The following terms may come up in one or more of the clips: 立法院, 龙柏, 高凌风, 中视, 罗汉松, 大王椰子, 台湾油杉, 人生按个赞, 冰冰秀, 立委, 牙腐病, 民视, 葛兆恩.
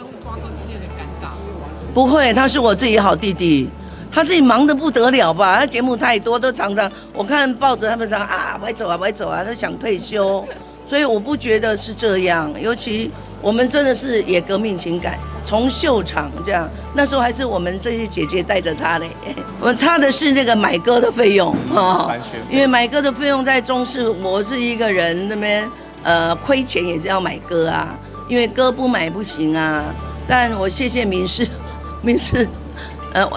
跟花哥之间有点尴尬。不会，他是我自己好弟弟，他自己忙得不得了吧？他节目太多，都常常我看报纸，他们常啊，我走啊，我走啊，他想退休，所以我不觉得是这样。尤其我们真的是也革命情感，从秀场这样，那时候还是我们这些姐姐带着他嘞，我差的是那个买歌的费用啊，因为买歌的费用在中视，我是一个人那边。 亏钱也是要买歌啊，因为歌不买不行啊。但我谢谢民视，民视，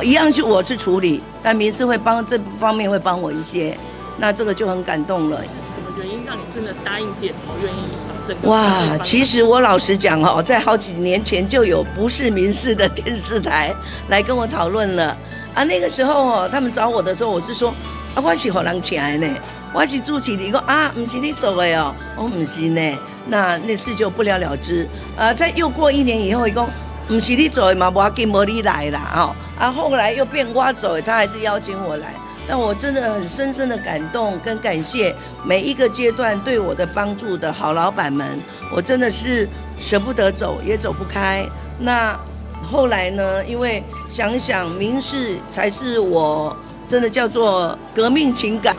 一样是我去处理，但民视会帮这方面会帮我一些，那这个就很感动了。什么原因让你真的答应点头，愿意把整个？哇，其实我老实讲哦，在好几年前就有不是民视的电视台来跟我讨论了啊。那个时候哦，他们找我的时候，我是说啊，我是给人请的呢。 我是主持的，说啊，不是你做的哦，我不是呢，那事就不了了之。在又过一年以后，他说不是你做的嘛，我跟没你来啦，哦，啊，后来又变我做的，他还是邀请我来，但我真的很深深的感动跟感谢每一个阶段对我的帮助的好老板们，我真的是舍不得走，也走不开。那后来呢？因为想想民视才是我真的叫做革命情感。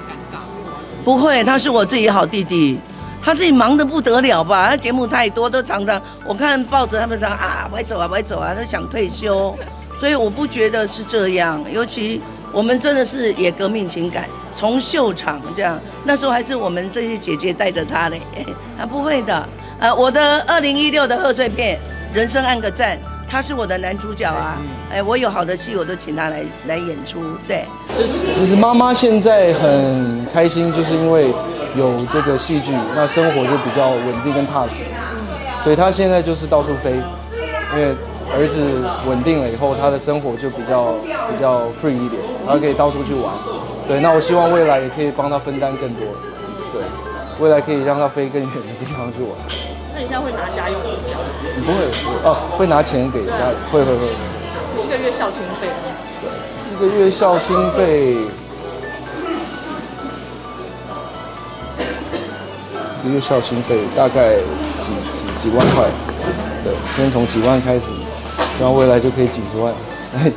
不会，他是我自己好弟弟，他自己忙得不得了吧？他节目太多，都常常我看报纸，他们常啊，我走啊，我走啊，他想退休，所以我不觉得是这样。尤其我们真的是也革命情感，从秀场这样，那时候还是我们这些姐姐带着他嘞，他不会的。我的2016的贺岁片《人生按个赞》。 他是我的男主角啊，哎，我有好的戏我都请他来演出，对。就是妈妈现在很开心，就是因为有这个戏剧，那生活就比较稳定跟踏实，所以她现在就是到处飞，因为儿子稳定了以后，她的生活就比较 free 一点，她可以到处去玩。对，那我希望未来也可以帮她分担更多，对，未来可以让她飞更远的地方去玩。 那你现在会拿家用吗？不会哦，会拿钱给家里，会。一个月孝亲费？对，一个月孝亲费，一个月孝亲费大概几万块，对，先从几万开始，然后未来就可以几十万、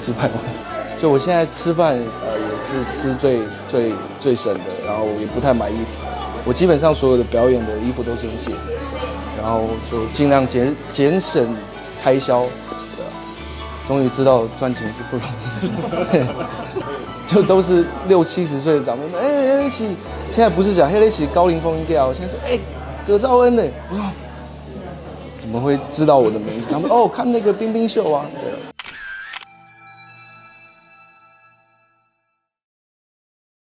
几百万。就我现在吃饭，也是吃最省的，然后我也不太买衣服，我基本上所有的表演的衣服都是用借的。 然后就尽量节省开销，对啊，终于知道赚钱是不容易，就都是60、70岁的长辈们，哎，一起现在不是讲黑一起高凌风一个，现在是哎葛兆恩呢，我说怎么会知道我的名字？他们哦看那个冰冰秀啊，对啊。